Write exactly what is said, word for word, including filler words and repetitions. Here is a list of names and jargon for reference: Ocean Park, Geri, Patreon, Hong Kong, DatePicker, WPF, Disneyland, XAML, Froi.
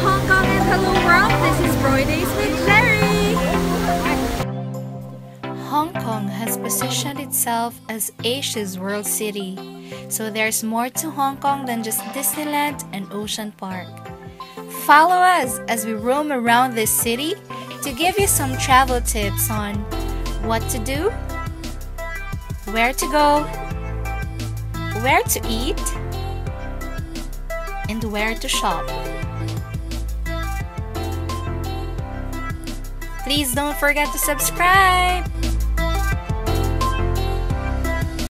Hong Kong and hello world, this is Froi Days with Geri! Hong Kong has positioned itself as Asia's world city, so there's more to Hong Kong than just Disneyland and Ocean Park. Follow us as we roam around this city to give you some travel tips on what to do, where to go, where to eat, and where to shop. Please don't forget to subscribe!